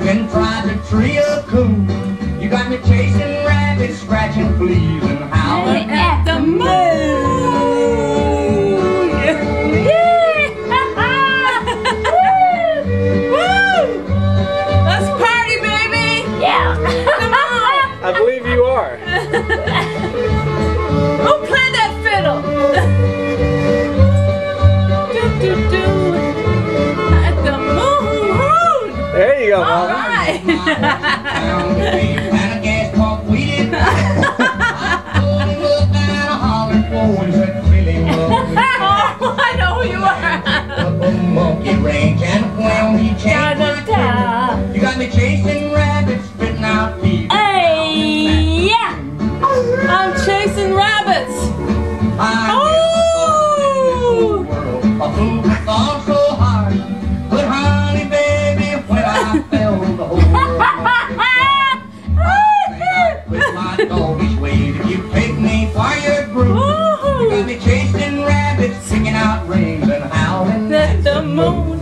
Then try to tree a coon. You got me chasing rabbits, scratching fleas, and howling at the moon. Woo! Let's party, baby! Yeah! Come on! I believe you are. Who played that fiddle? There you go, Mama. All right. Oh, I know who you are. You got me chasing rabbits, spitting out feet. Hey, yeah. I'm chasing rabbits. Oh. Chasing rabbits, singing out rings and howling at the moon.